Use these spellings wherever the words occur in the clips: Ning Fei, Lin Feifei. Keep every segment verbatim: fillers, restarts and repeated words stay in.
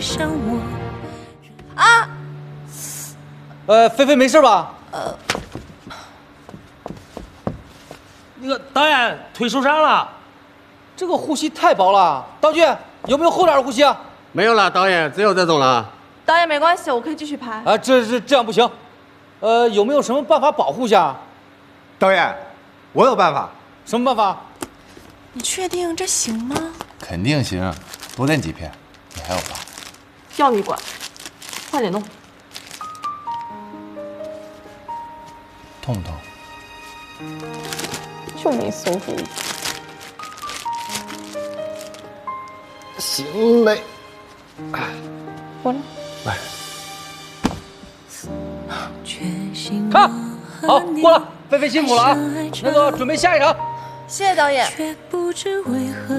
伤我。啊！呃，菲菲没事吧？呃，那个导演腿受伤了，这个护膝太薄了。道具有没有厚点的护膝啊？没有了，导演只有这种了。导演没关系，我可以继续拍。啊，这这这样不行。呃，有没有什么办法保护一下？导演，我有办法。什么办法？ 你确定这行吗？肯定行，多练几片。你还有吧？要你管，快点弄。痛不痛？就没松住。行嘞。我来。来。看，好，过了。菲菲辛苦了啊，那个准备下一场。 谢谢导演。却不知为何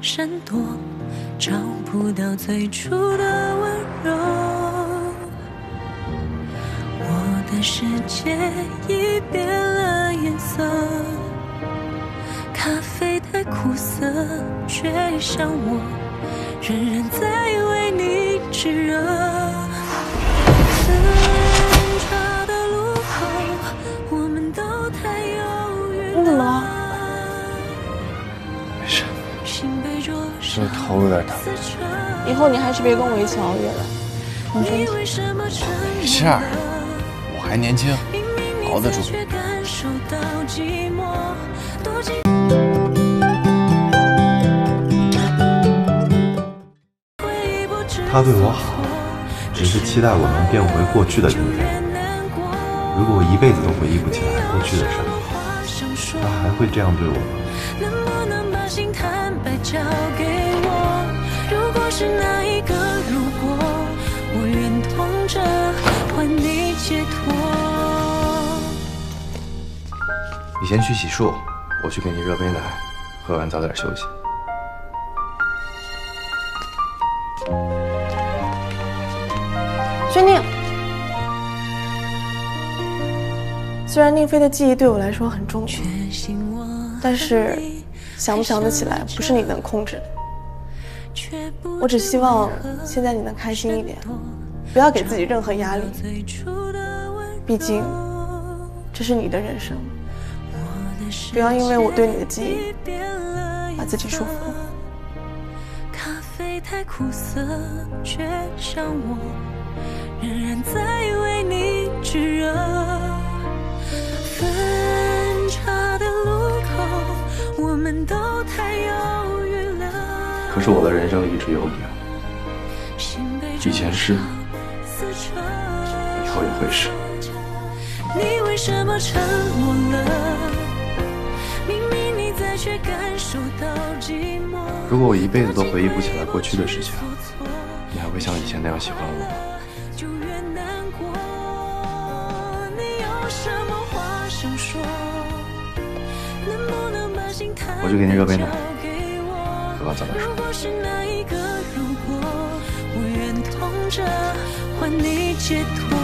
闪躲，找不到最初的温柔。我的世界已变了颜色，咖啡太苦涩，却像我仍然在为你炙热。分岔的路口，我们都太犹豫。你怎么了？ 这头有点疼，以后你还是别跟我一起熬夜了。你没事儿，我还年轻，熬得住。 他对我好，只是期待我能变回过去的自己。如果我一辈子都回忆不起来过去的事儿，他还会这样对我吗？ 心坦白交给我。如果是那一个如果，我愿痛着换你解脱。你先去洗漱，我去给你热杯奶，喝完早点休息。薛宁，虽然宁飞的记忆对我来说很重要，但是。 想不想得起来，不是你能控制的。我只希望现在你能开心一点，不要给自己任何压力。毕竟，这是你的人生，不要因为我对你的记忆，把自己束缚了。可是我的人生一直有你啊，以前是，以后也会是。你为什么沉默了？明明你在，却感受到寂寞。如果我一辈子都回忆不起来过去的事情，你还会像以前那样喜欢我吗？就越难过。你有什么话想说？ 我去给你热杯奶，喝完早点睡。如果是那一个如果，我愿痛着换你解脱。